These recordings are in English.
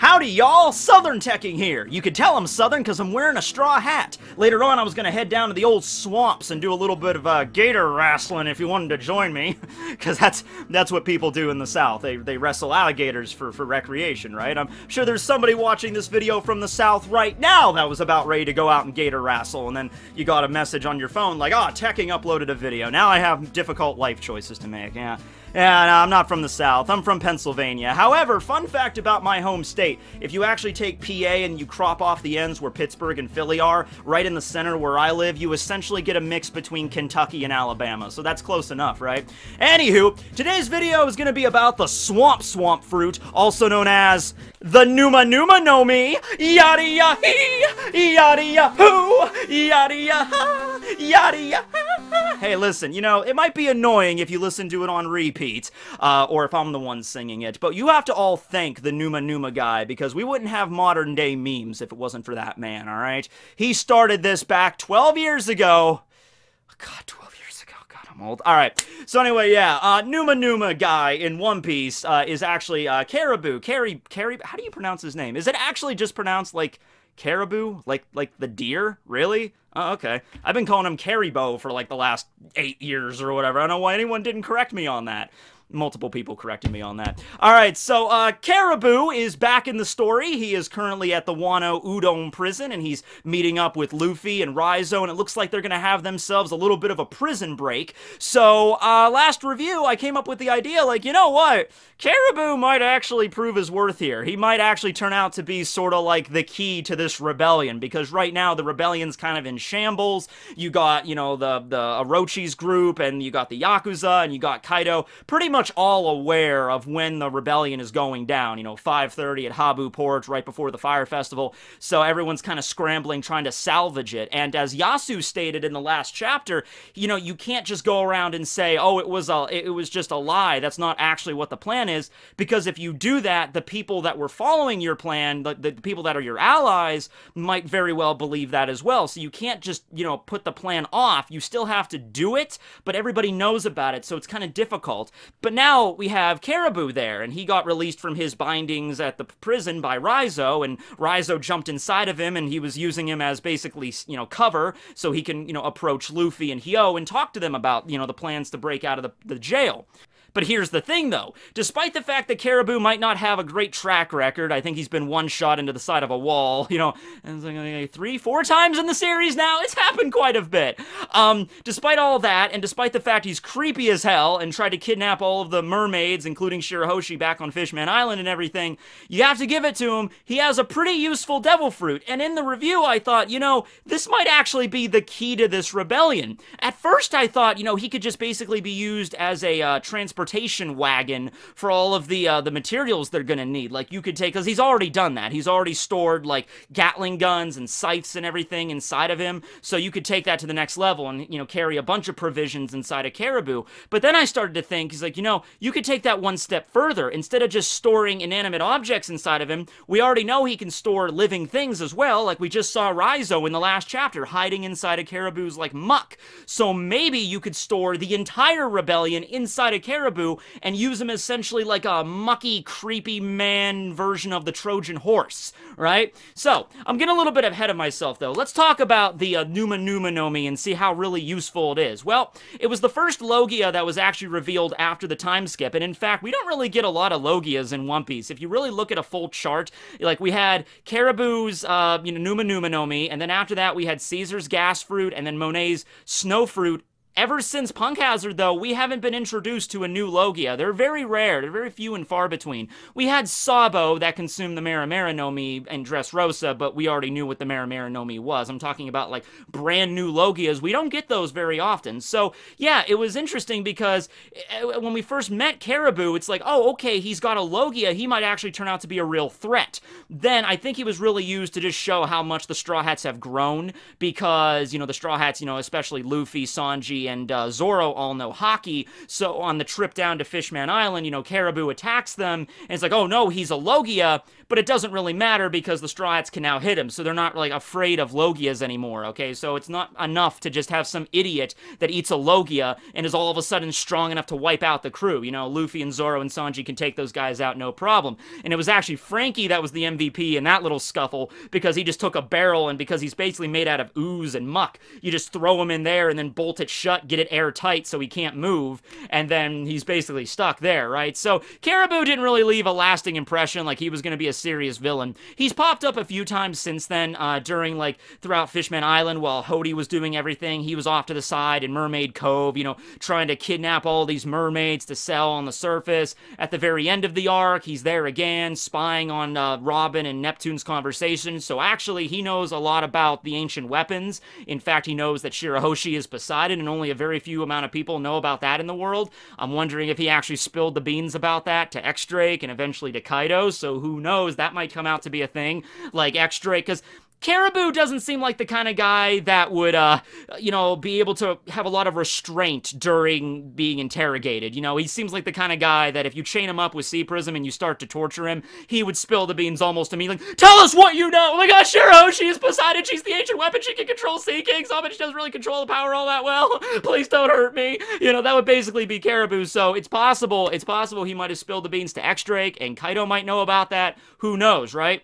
Howdy y'all, Southern Teching here! You can tell I'm Southern because I'm wearing a straw hat. Later on I was going to head down to the old swamps and do a little bit of gator wrestling if you wanted to join me. Because that's what people do in the South. They wrestle alligators for recreation, right? I'm sure there's somebody watching this video from the South right now that was about ready to go out and gator wrestle. And then you got a message on your phone like, oh, Teching uploaded a video. Now I have difficult life choices to make, yeah. Yeah, no, I'm not from the South. I'm from Pennsylvania. However, fun fact about my home state, if you actually take PA and you crop off the ends where Pittsburgh and Philly are, right in the center where I live, you essentially get a mix between Kentucky and Alabama. So that's close enough, right? Anywho, today's video is going to be about the swamp fruit, also known as the Numa Numa Nomi. Yada yahee! Yada yahoo! Yada yaha! Yada yaha! Hey, listen, you know, it might be annoying if you listen to it on repeat. Or if I'm the one singing it. But you have to all thank the Numa Numa guy, because we wouldn't have modern day memes if it wasn't for that man, alright? He started this back 12 years ago. God, 12 years ago. God, I'm old. Alright, so anyway, yeah, Numa Numa guy in One Piece is actually Caribou. How do you pronounce his name? Is it actually just pronounced like Caribou? Like the deer? Really? Oh, okay. I've been calling him Caribou for like the last 8 years or whatever. I don't know why anyone didn't correct me on that. Multiple people corrected me on that. Alright, so Caribou is back in the story. He is currently at the Wano Udon prison, and he's meeting up with Luffy and Raizo, and it looks like they're going to have themselves a little bit of a prison break. So, last review, I came up with the idea, like, you know what? Caribou might actually prove his worth here. He might actually turn out to be sort of like the key to this rebellion, because right now the rebellion's kind of in shambles. You got, you know, the Orochi's group, and you got the Yakuza, and you got Kaido. Pretty much all aware of when the rebellion is going down, you know, 5:30 at Habu Port, right before the fire festival, so everyone's kind of scrambling, trying to salvage it, and as Yasu stated in the last chapter, you know, you can't just go around and say, oh, it was just a lie, that's not actually what the plan is, because if you do that, the people that were following your plan, the people that are your allies, might very well believe that as well, so you can't just, you know, put the plan off, you still have to do it, but everybody knows about it, so it's kind of difficult, but now we have Caribou there, and he got released from his bindings at the prison by Raizo, and Raizo jumped inside of him, and he was using him as basically, you know, cover, so he can, you know, approach Luffy and Hyo and talk to them about, you know, the plans to break out of the jail. But here's the thing, though. Despite the fact that Caribou might not have a great track record, I think he's been one shot into the side of a wall, you know, and 3, 4 times in the series now. It's happened quite a bit. Despite all that, and despite the fact he's creepy as hell and tried to kidnap all of the mermaids, including Shirahoshi back on Fishman Island and everything, you have to give it to him. He has a pretty useful devil fruit. And in the review, I thought, you know, this might actually be the key to this rebellion. At first, I thought, you know, he could just basically be used as a transportation wagon for all of the materials they're gonna need. Like, you could take, because he's already done that. He's already stored, like, Gatling guns and scythes and everything inside of him, so you could take that to the next level and, you know, carry a bunch of provisions inside of Caribou. But then I started to think, he's like, you know, you could take that one step further. Instead of just storing inanimate objects inside of him, we already know he can store living things as well, like we just saw Raizo in the last chapter, hiding inside of Caribou's, like, muck. So maybe you could store the entire rebellion inside of Caribou, and use him essentially like a mucky, creepy man version of the Trojan horse, right? So, I'm getting a little bit ahead of myself, though. Let's talk about the Numa Numa Nomi and see how really useful it is. Well, it was the first Logia that was actually revealed after the time skip, and in fact, we don't really get a lot of Logias in One Piece. If you really look at a full chart, like, we had Caribou's, you know, Numa Numa Nomi, and then after that, we had Caesar's Gas Fruit, and then Monet's Snow Fruit. Ever since Punk Hazard, though, we haven't been introduced to a new Logia. They're very rare. They're very few and far between. We had Sabo that consumed the Mera Mera no Mi and Dressrosa, but we already knew what the Mera Mera no Mi was. I'm talking about, like, brand new Logias. We don't get those very often. So, yeah, it was interesting because when we first met Caribou, it's like, oh, okay, he's got a Logia. He might actually turn out to be a real threat. Then I think he was really used to just show how much the Straw Hats have grown because, you know, the Straw Hats, you know, especially Luffy, Sanji, and Zoro all know hockey, so on the trip down to Fishman Island, you know, Caribou attacks them, and it's like, oh no, he's a Logia, but it doesn't really matter because the Straw Hats can now hit him, so they're not, like, afraid of Logias anymore, okay? So it's not enough to just have some idiot that eats a Logia and is all of a sudden strong enough to wipe out the crew, you know? Luffy and Zoro and Sanji can take those guys out, no problem. And it was actually Franky that was the MVP in that little scuffle, because he just took a barrel, and because he's basically made out of ooze and muck, you just throw him in there and then bolt it shut, get it airtight so he can't move, and then he's basically stuck there, right? So Caribou didn't really leave a lasting impression like he was going to be a serious villain. He's popped up a few times since then, during, like, throughout Fishman Island while Hody was doing everything. He was off to the side in Mermaid Cove, you know, trying to kidnap all these mermaids to sell on the surface. At the very end of the arc, he's there again, spying on Robin and Neptune's conversation, so actually he knows a lot about the ancient weapons. In fact, he knows that Shirahoshi is Poseidon, and only a very few amount of people know about that in the world. I'm wondering if he actually spilled the beans about that to X-Drake and eventually to Kaido, so who knows, that might come out to be a thing, like X-Drake, because Caribou doesn't seem like the kind of guy that would, you know, be able to have a lot of restraint during being interrogated. You know, he seems like the kind of guy that if you chain him up with Sea Prism and you start to torture him, he would spill the beans almost immediately. Like, tell us what you know! Oh my gosh, Shirahoshi is Poseidon! She's the ancient weapon! She can control Sea Kings! Oh, but she doesn't really control the power all that well! Please don't hurt me! You know, that would basically be Caribou, so it's possible he might have spilled the beans to X-Drake, and Kaido might know about that. Who knows, right?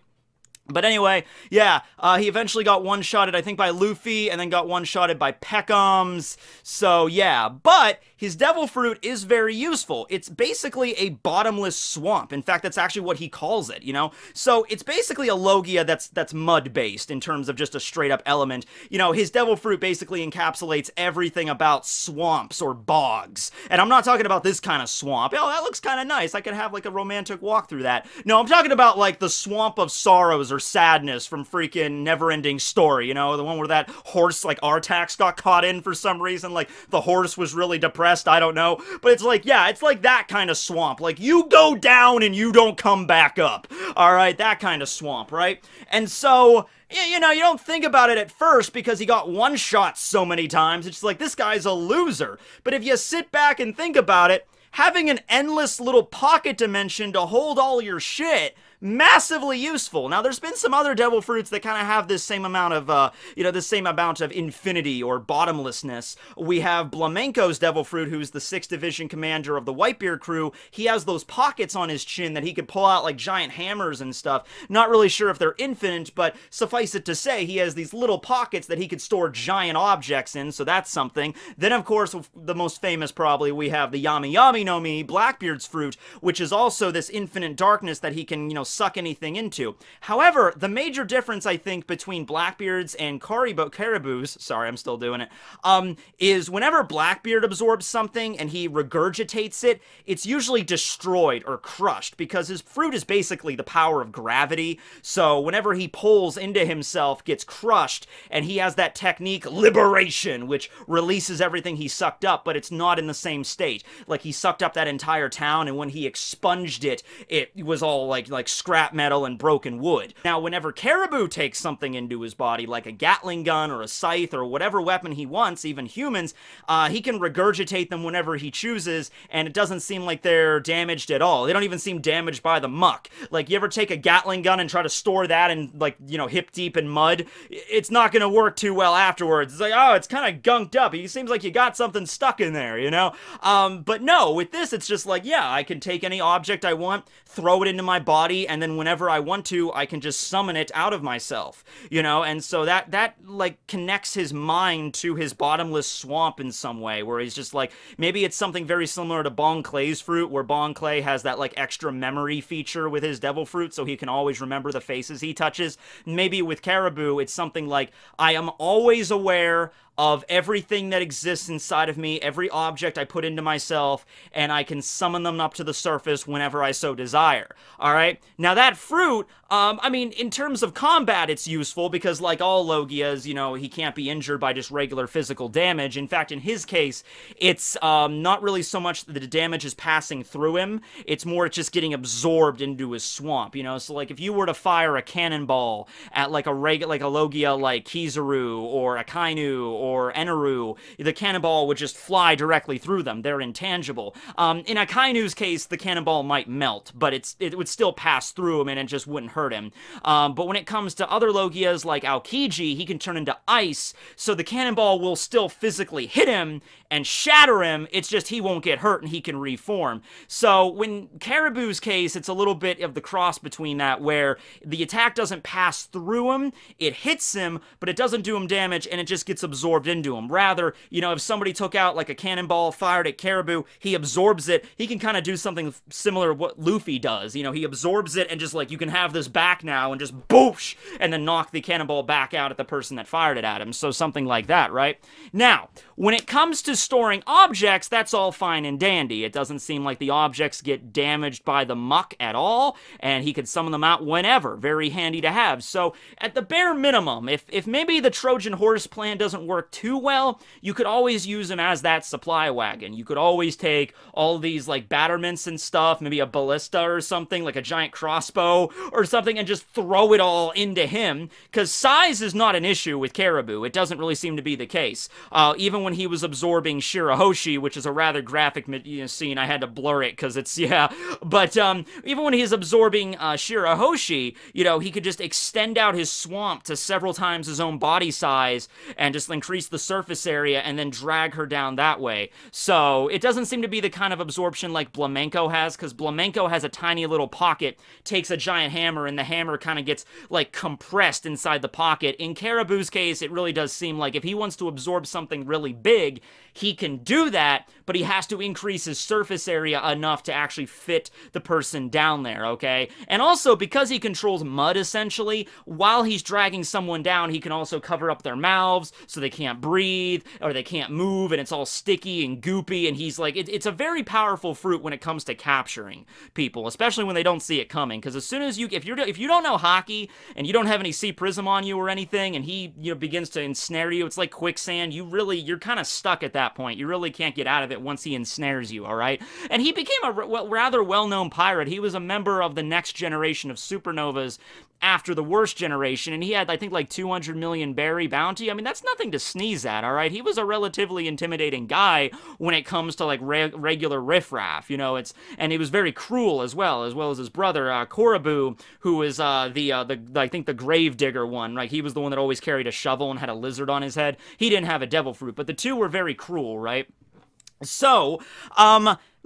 But anyway, yeah, he eventually got one-shotted, I think, by Luffy, and then got one-shotted by Peckhams, so yeah. But his devil fruit is very useful. It's basically a bottomless swamp. In fact, that's actually what he calls it, you know? So it's basically a Logia that's mud-based in terms of just a straight-up element. You know, his devil fruit basically encapsulates everything about swamps or bogs. And I'm not talking about this kind of swamp. Oh, that looks kind of nice. I could have, like, a romantic walk through that. No, I'm talking about, like, the swamp of sorrows or sadness from freaking Never-Ending Story, you know, the one where that horse, like, Artax got caught in for some reason, like, the horse was really depressed, I don't know, but it's like, yeah, it's like that kind of swamp, like, you go down and you don't come back up, alright, that kind of swamp, right? And so, you know, you don't think about it at first because he got one shot so many times, it's like, this guy's a loser, but if you sit back and think about it, having an endless little pocket dimension to hold all your shit, massively useful. Now, there's been some other devil fruits that kind of have this same amount of, you know, this same amount of infinity or bottomlessness. We have Blamenko's devil fruit, who's the 6th Division commander of the Whitebeard crew. He has those pockets on his chin that he could pull out like giant hammers and stuff. Not really sure if they're infinite, but suffice it to say, he has these little pockets that he could store giant objects in, so that's something. Then, of course, the most famous probably, we have the Yami Yami no Mi, Blackbeard's fruit, which is also this infinite darkness that he can, you know, suck anything into. However, the major difference, I think, between Blackbeard's and Caribou's, sorry, I'm still doing it, is whenever Blackbeard absorbs something and he regurgitates it, it's usually destroyed or crushed, because his fruit is basically the power of gravity, so whenever he pulls into himself, gets crushed, and he has that technique, liberation, which releases everything he sucked up, but it's not in the same state. Like, he sucked up that entire town, and when he expunged it, it was all, like scrap metal and broken wood. Now, whenever Caribou takes something into his body, like a Gatling gun or a scythe or whatever weapon he wants, even humans, he can regurgitate them whenever he chooses, and it doesn't seem like they're damaged at all. They don't even seem damaged by the muck. Like, you ever take a Gatling gun and try to store that in, like, you know, hip deep in mud? It's not gonna work too well afterwards. It's like, oh, it's kind of gunked up. It seems like you got something stuck in there, you know? But no, with this, it's just like, yeah, I can take any object I want, throw it into my body, and then whenever I want to, I can just summon it out of myself, you know? And so that like, connects his mind to his bottomless swamp in some way, where he's just like, maybe it's something very similar to Bon Clay's fruit, where Bon Clay has that, like, extra memory feature with his devil fruit, so he can always remember the faces he touches. Maybe with Caribou, it's something like, I am always aware of everything that exists inside of me, every object I put into myself, and I can summon them up to the surface whenever I so desire. Alright? Now that fruit, I mean, in terms of combat, it's useful because, like all Logias, you know, he can't be injured by just regular physical damage. In fact, in his case, it's not really so much that the damage is passing through him, it's more just getting absorbed into his swamp, you know? So, like, if you were to fire a cannonball at, like, a Logia like Kizaru, or a Kainu, or Eneru, the cannonball would just fly directly through them. They're intangible. In Akainu's case, the cannonball might melt, but it would still pass through him and it just wouldn't hurt him. But when it comes to other Logias like Aokiji, he can turn into ice, so the cannonball will still physically hit him and shatter him. It's just he won't get hurt and he can reform. So in Caribou's case, it's a little bit of the cross between that, where the attack doesn't pass through him, it hits him, but it doesn't do him damage and it just gets absorbed into him. Rather, you know, if somebody took out like a cannonball fired at Caribou, he absorbs it. He can kind of do something similar to what Luffy does. You know, he absorbs it and just like, you can have this back now, and just boosh, and then knock the cannonball back out at the person that fired it at him. So something like that, right? Now, when it comes to storing objects, that's all fine and dandy. It doesn't seem like the objects get damaged by the muck at all, and he could summon them out whenever. Very handy to have. So at the bare minimum, if maybe the Trojan Horse plan doesn't work too well, you could always use him as that supply wagon. You could always take all these like batterments and stuff, maybe a ballista or something, like a giant crossbow or something, and just throw it all into him, because size is not an issue with Caribou. It doesn't really seem to be the case. Even when he was absorbing Shirahoshi, which is a rather graphic scene, I had to blur it because it's, yeah. But even when he's absorbing Shirahoshi, you know, he could just extend out his swamp to several times his own body size and just increase the surface area and then drag her down that way. So it doesn't seem to be the kind of absorption like Blamenko has, because Blamenko has a tiny little pocket, takes a giant hammer, and the hammer kind of gets like compressed inside the pocket. In Caribou's case, it really does seem like if he wants to absorb something really big, he can do that, but he has to increase his surface area enough to actually fit the person down there, okay? And also, because he controls mud, essentially, while he's dragging someone down, he can also cover up their mouths so they can't breathe, or they can't move, and it's all sticky and goopy, and he's like, it's a very powerful fruit when it comes to capturing people, especially when they don't see it coming, because as soon as you, if you don't know hockey, and you don't have any Sea Prism on you or anything, and he, you know, begins to ensnare you, it's like quicksand. You're kind of stuck at that point. You really can't get out of it once he ensnares you, all right? And he became a rather well-known pirate. He was a member of the next generation of supernovas after the worst generation, and he had, I think, like 200 million berry bounty. I mean, that's nothing to sneeze at, all right? He was a relatively intimidating guy when it comes to, like, regular riffraff, you know? And he was very cruel as well as his brother, Caribou, who is I think the grave digger one, right? He was the one that always carried a shovel and had a lizard on his head. He didn't have a devil fruit, but the two were very cruel, right? So,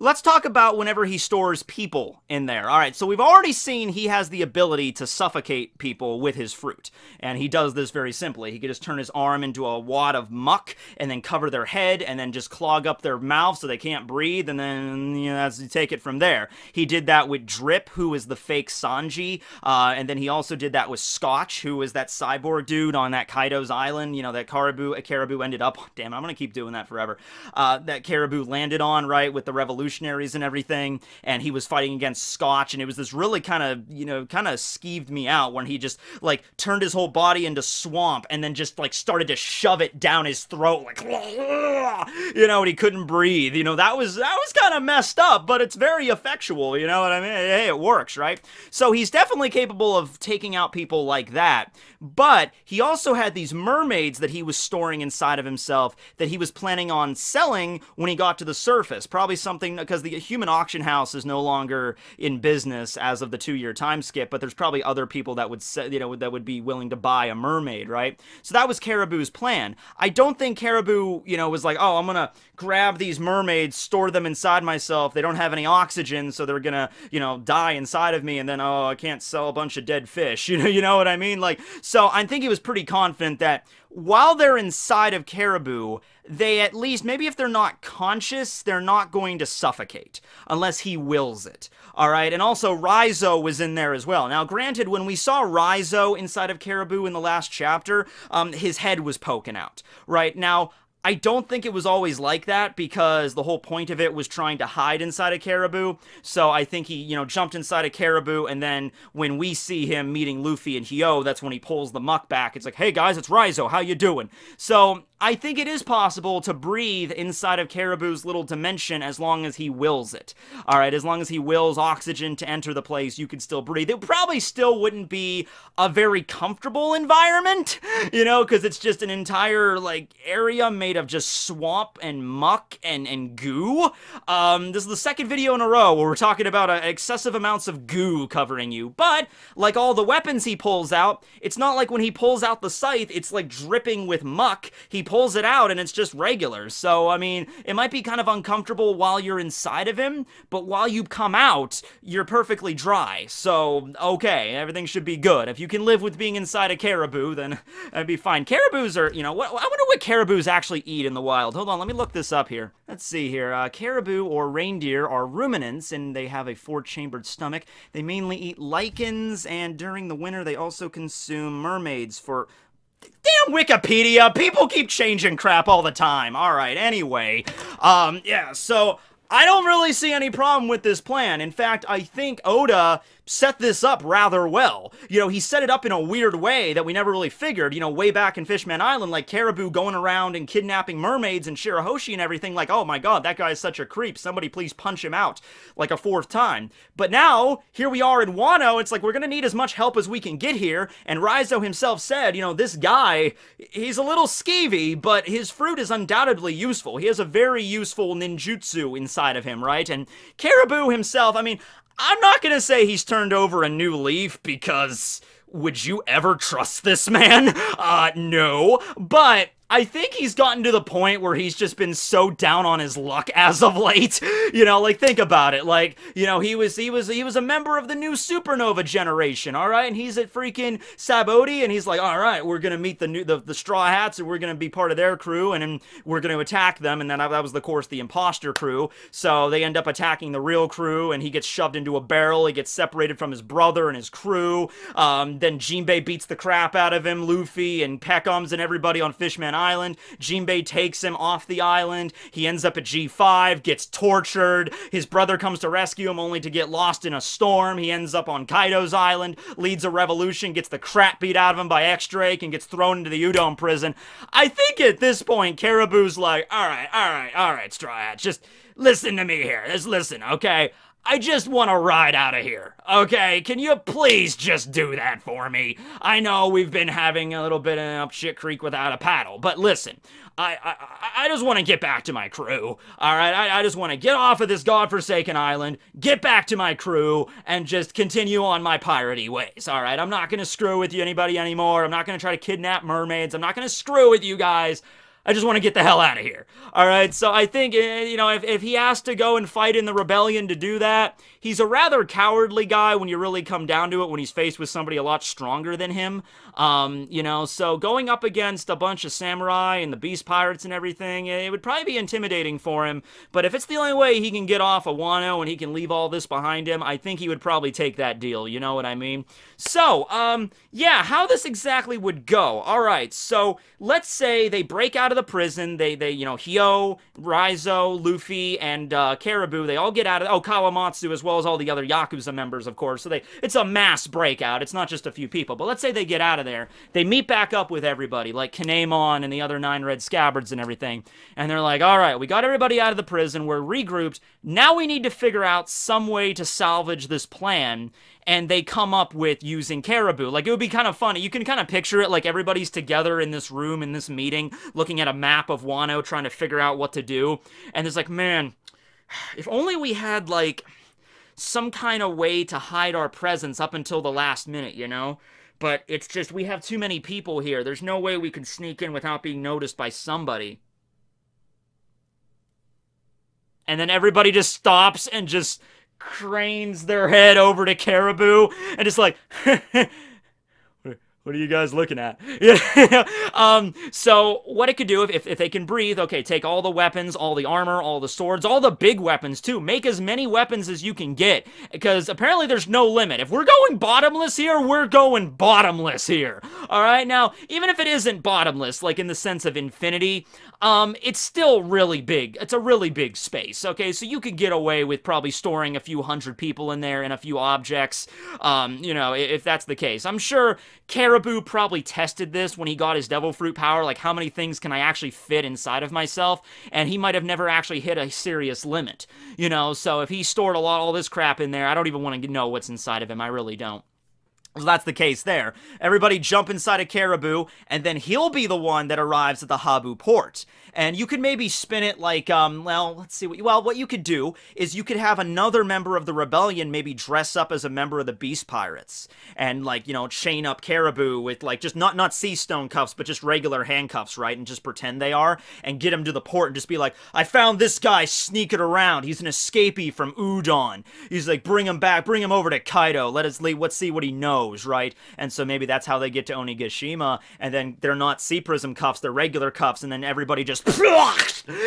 let's talk about whenever he stores people in there. All right, so we've already seen he has the ability to suffocate people with his fruit, and he does this very simply. He could just turn his arm into a wad of muck and then cover their head and then just clog up their mouth so they can't breathe, and then, you know, that's, you take it from there. He did that with Drip, who is the fake Sanji, and then he also did that with Scotch, who is that cyborg dude on that Kaido's island, you know, that Caribou ended up, damn, I'm gonna keep doing that forever, that Caribou landed on, right, with the revolution and everything, and he was fighting against Scotch, and it was this really kind of, you know, kind of skeeved me out when he just, like, turned his whole body into swamp and then just, like, started to shove it down his throat, like, you know, and he couldn't breathe, you know, that was kind of messed up, but it's very effectual, you know what I mean? Hey, it works, right? So he's definitely capable of taking out people like that, but he also had these mermaids that he was storing inside of himself that he was planning on selling when he got to the surface, probably something, because the human auction house is no longer in business as of the 2-year time skip, but there's probably other people that would, you know, that would be willing to buy a mermaid, right? So that was Caribou's plan. I don't think Caribou, you know, was like, oh, I'm gonna grab these mermaids, store them inside myself, they don't have any oxygen, so they're gonna, you know, die inside of me, and then, oh, I can't sell a bunch of dead fish, you know what I mean? Like, so I think he was pretty confident that while they're inside of Caribou, they at least, maybe if they're not conscious, they're not going to suffocate, unless he wills it, all right? And also, Raizo was in there as well. Now, granted, when we saw Raizo inside of Caribou in the last chapter, his head was poking out, right? Now, I don't think it was always like that, because the whole point of it was trying to hide inside of Caribou. So I think he, you know, jumped inside of Caribou, and then when we see him meeting Luffy and Hyo, that's when he pulls the muck back. It's like, hey guys, it's Raizo, how you doing? So I think it is possible to breathe inside of Caribou's little dimension as long as he wills it. All right, as long as he wills oxygen to enter the place, you can still breathe. It probably still wouldn't be a very comfortable environment, you know, because it's just an entire, like, area made of just swamp and muck and goo. This is the second video in a row where we're talking about excessive amounts of goo covering you. But like all the weapons he pulls out, it's not like when he pulls out the scythe, it's like dripping with muck. He pulls it out and it's just regular. So I mean, it might be kind of uncomfortable while you're inside of him, but while you come out, you're perfectly dry. So okay, everything should be good. If you can live with being inside a Caribou, then that'd be fine. Caribous are, you know, I wonder what Caribous actually eat in the wild. Hold on, let me look this up here. Let's see here. Caribou or reindeer are ruminants, and they have a four-chambered stomach. They mainly eat lichens, and during the winter they also consume mermaids for... Damn Wikipedia! People keep changing crap all the time. All right, anyway. Yeah, so... I don't really see any problem with this plan. In fact, I think Oda set this up rather well. You know, he set it up in a weird way that we never really figured, you know, way back in Fishman Island, like Caribou going around and kidnapping mermaids and Shirahoshi and everything, like, oh my god, that guy is such a creep, somebody please punch him out, like, a fourth time. But now, here we are in Wano, it's like, we're gonna need as much help as we can get here, and Raizo himself said, you know, this guy, he's a little skeevy, but his fruit is undoubtedly useful. He has a very useful ninjutsu inside of him, right? And Caribou himself, I mean, I'm not gonna say he's turned over a new leaf, because would you ever trust this man? No. But I think he's gotten to the point where he's just been so down on his luck as of late. You know, like, think about it. Like, you know, he was a member of the new supernova generation, all right? And he's at freaking Sabo, and he's like, all right, we're gonna meet the Straw Hats, and we're gonna be part of their crew, and we're gonna attack them. And then that was, of course, the imposter crew. So they end up attacking the real crew, and he gets shoved into a barrel. He gets separated from his brother and his crew. Then Jinbei beats the crap out of him, Luffy and Peckhams and everybody on Fishman Island. Jinbei takes him off the island. He ends up at G5, gets tortured. His brother comes to rescue him only to get lost in a storm. He ends up on Kaido's island, leads a revolution, gets the crap beat out of him by X-Drake, and gets thrown into the Udon prison. I think at this point, Caribou's like, all right, Straw Hat, just listen to me here. Just listen, okay? I just want to ride out of here, okay? Can you please just do that for me? I know we've been having a little bit of up shit creek without a paddle, but listen, I just want to get back to my crew, all right? I just want to get off of this godforsaken island, get back to my crew, and just continue on my piratey ways, all right? I'm not going to screw with you anybody anymore. I'm not going to try to kidnap mermaids. I'm not going to screw with you guys. I just want to get the hell out of here. All right, so I think, you know, if he has to go and fight in the rebellion to do that, he's a rather cowardly guy when you really come down to it, when he's faced with somebody a lot stronger than him. You know, so going up against a bunch of samurai and the beast pirates and everything, it would probably be intimidating for him. But if it's the only way he can get off of Wano and he can leave all this behind him, I think he would probably take that deal, you know what I mean? So, yeah, how this exactly would go. All right, so let's say they break out of the prison, they you know, Hyo, Raizo, Luffy, and Caribou, they all get out of, oh, Kawamatsu, as well as all the other Yakuza members, of course, so it's a mass breakout, it's not just a few people, but let's say they get out of there, they meet back up with everybody, like Kinemon and the other 9 Red Scabbards and everything, and they're like, alright, we got everybody out of the prison, we're regrouped, now we need to figure out some way to salvage this plan, and they come up with using Caribou. Like, it would be kind of funny. You can kind of picture it, like, everybody's together in this room, in this meeting, looking at a map of Wano, trying to figure out what to do. And it's like, man, if only we had, like, some kind of way to hide our presence up until the last minute, you know? But it's just, we have too many people here. There's no way we can sneak in without being noticed by somebody. And then everybody just stops and just... cranes their head over to Caribou and it's like, what What are you guys looking at? So what it could do if they can breathe, okay, take all the weapons, all the armor, all the swords, all the big weapons too. Make as many weapons as you can get, because apparently there's no limit. If we're going bottomless here, we're going bottomless here. All right, now, even if it isn't bottomless, like in the sense of infinity, it's still really big. It's a really big space, okay? So you could get away with probably storing a few hundred people in there and a few objects, you know, if that's the case. I'm sure Caribou probably tested this when he got his devil fruit power, like how many things can I actually fit inside of myself, and he might have never actually hit a serious limit, you know? So if he stored a lot, all this crap in there, I don't even want to know what's inside of him. I really don't. So that's the case there. Everybody jump inside of Caribou, and then he'll be the one that arrives at the Habu Port. And you could maybe spin it like, well, let's see. What you could do is you could have another member of the rebellion maybe dress up as a member of the Beast Pirates. And, like, you know, chain up Caribou with, like, just not sea stone cuffs, but just regular handcuffs, right? And just pretend they are. And get him to the port and just be like, I found this guy sneaking around. He's an escapee from Udon. He's like, bring him back. Bring him over to Kaido. Let us leave. Let's see what he knows. Right? And so maybe that's how they get to Onigashima, and then they're not Sea Prism cuffs, they're regular cuffs, and then everybody just,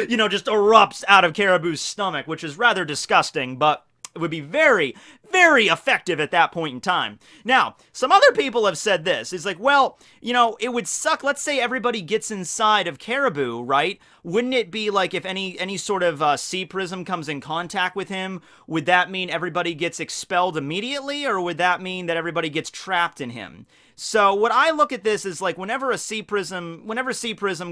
you know, just erupts out of Caribou's stomach, which is rather disgusting, but it would be very, very effective at that point in time. Now, some other people have said this. It's like, well, you know, it would suck. Let's say everybody gets inside of Caribou, right? Wouldn't it be like if any sort of sea prism comes in contact with him, would that mean everybody gets expelled immediately, or would that mean that everybody gets trapped in him? So what I look at this is like whenever a sea prism,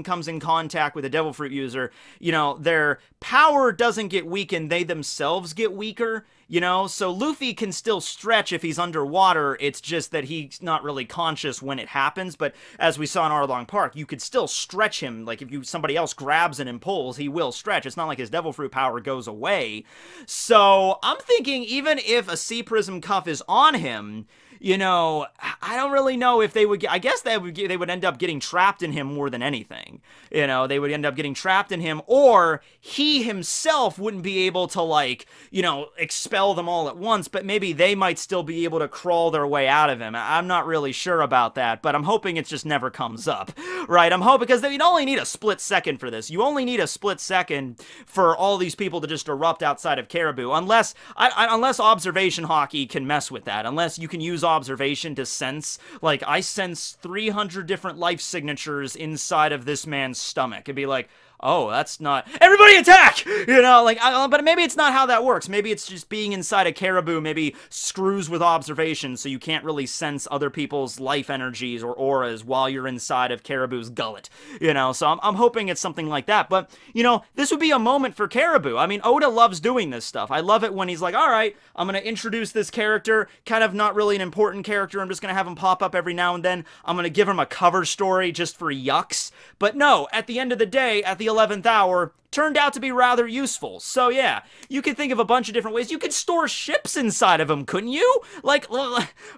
comes in contact with a devil fruit user, you know, their power doesn't get weakened, they themselves get weaker, you know, so Luffy can still stretch if he's underwater, it's just that he's not really conscious when it happens, but as we saw in Arlong Park, you could still stretch him, like if somebody else grabs him and pulls, he will stretch, it's not like his devil fruit power goes away. So I'm thinking even if a sea prism cuff is on him, you know, I don't really know if they would get, I guess they would end up getting trapped in him more than anything. You know, they would end up getting trapped in him, or he himself wouldn't be able to, like, you know, expel them all at once, but maybe they might still be able to crawl their way out of him. I'm not really sure about that, but I'm hoping it just never comes up, right? I'm hoping, because you'd only need a split second for this. You only need a split second for all these people to just erupt outside of Caribou, unless, unless observation hockey can mess with that, unless you can use observation to sense, like, I sense 300 different life signatures inside of this man's stomach. It'd be like, oh, that's not, everybody attack! You know, like, but maybe it's not how that works. Maybe it's just being inside a Caribou maybe screws with observation, so you can't really sense other people's life energies or auras while you're inside of Caribou's gullet. You know, so I'm hoping it's something like that. But, you know, this would be a moment for Caribou. I mean, Oda loves doing this stuff. I love it when he's like, all right, I'm going to introduce this character, kind of not really an important character. I'm just going to have him pop up every now and then. I'm going to give him a cover story just for yucks. But no, at the end of the day, at the 11th hour, turned out to be rather useful. So yeah, you could think of a bunch of different ways. You could store ships inside of them, couldn't you? Like,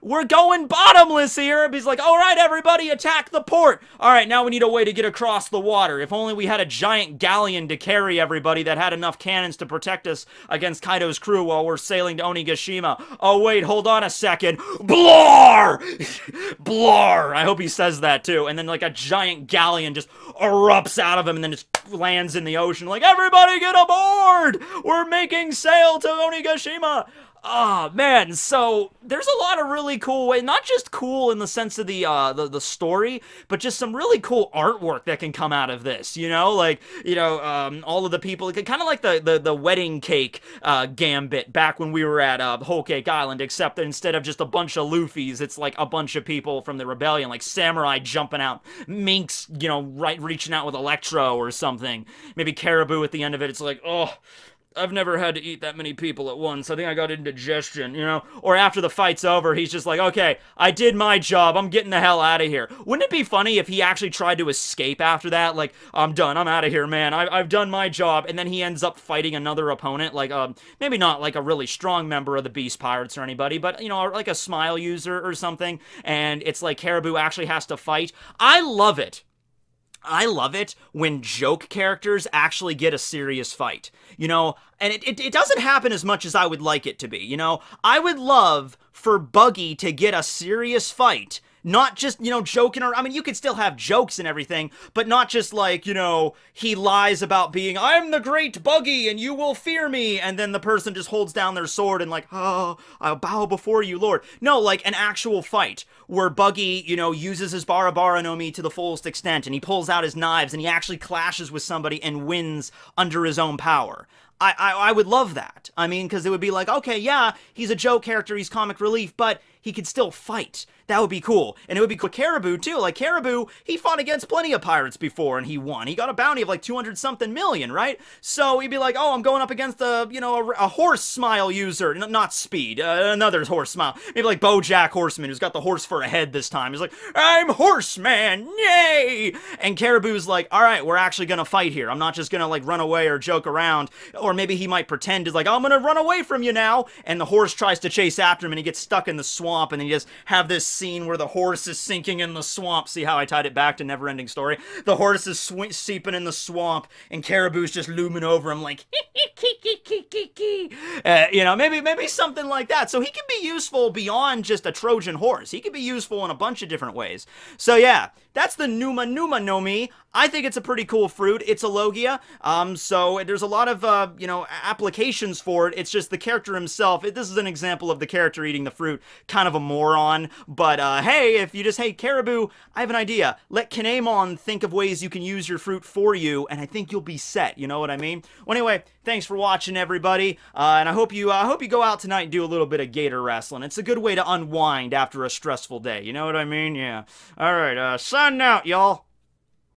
we're going bottomless here. He's like, all right, everybody attack the port. All right, now we need a way to get across the water. If only we had a giant galleon to carry everybody that had enough cannons to protect us against Kaido's crew while we're sailing to Onigashima. Oh wait, hold on a second. Blar! Blar! I hope he says that too. And then like a giant galleon just erupts out of him and then just lands in the ocean. Like, everybody get aboard! We're making sail to Onigashima! Ah, oh, man, so there's a lot of really cool ways, not just cool in the sense of the story, but just some really cool artwork that can come out of this, you know? Like, you know, all of the people, kind of like the wedding cake gambit back when we were at Whole Cake Island, except that instead of just a bunch of Luffys, it's like a bunch of people from the rebellion, like samurai jumping out, minks, you know, right reaching out with Electro or something. Maybe Caribou at the end of it, it's like, oh, I've never had to eat that many people at once. I think I got indigestion, you know? Or after the fight's over, he's just like, okay, I did my job. I'm getting the hell out of here. Wouldn't it be funny if he actually tried to escape after that? Like, I'm done. I'm out of here, man. I've done my job. And then he ends up fighting another opponent. Like, maybe not like a really strong member of the Beast Pirates or anybody, but, you know, like a SMILE user or something. And it's like Caribou actually has to fight. I love it. I love it when joke characters actually get a serious fight, you know, and it doesn't happen as much as I would like it to be, you know. I would love for Buggy to get a serious fight Not just, you know, joking around. I mean, you could still have jokes and everything, but not just like, you know, he lies about being, I'm the great Buggy and you will fear me. And then the person just holds down their sword and like, oh, I'll bow before you, Lord. No, like an actual fight where Buggy, you know, uses his Barabara no Mi to the fullest extent and he pulls out his knives and he actually clashes with somebody and wins under his own power. I would love that. I mean, because it would be like, okay, yeah, he's a joke character, he's comic relief, but he could still fight. That would be cool. And it would be cool. Caribou, too. Like, Caribou, he fought against plenty of pirates before, and he won. He got a bounty of, like, 200-something million, right? So he'd be like, oh, I'm going up against a, you know, a horse smile user. Not speed. Another horse smile. Maybe, like, BoJack Horseman, who's got the horse for a head this time. He's like, I'm Horseman! Yay! And Caribou's like, all right, we're actually gonna fight here. I'm not just gonna, like, run away or joke around. Or maybe he might pretend, he's like, I'm gonna run away from you now! And the horse tries to chase after him, and he gets stuck in the swamp, and then you just have this scene where the horse is sinking in the swamp. See how I tied it back to Neverending Story? The horse is seeping in the swamp, and Caribou's just looming over him like, you know, maybe something like that. So he can be useful beyond just a Trojan horse. He can be useful in a bunch of different ways. So yeah, that's the Numa Numa no Mi. I think it's a pretty cool fruit. It's a logia, so there's a lot of, you know, applications for it. It's just the character himself. This is an example of the character eating the fruit. Kind of a moron, but hey, if you just, hey, Caribou, I have an idea. Let Kinemon think of ways you can use your fruit for you, and I think you'll be set. You know what I mean? Well, anyway, thanks for watching, everybody, and I hope you go out tonight and do a little bit of gator wrestling. It's a good way to unwind after a stressful day. You know what I mean? Yeah. All right, signing out, y'all.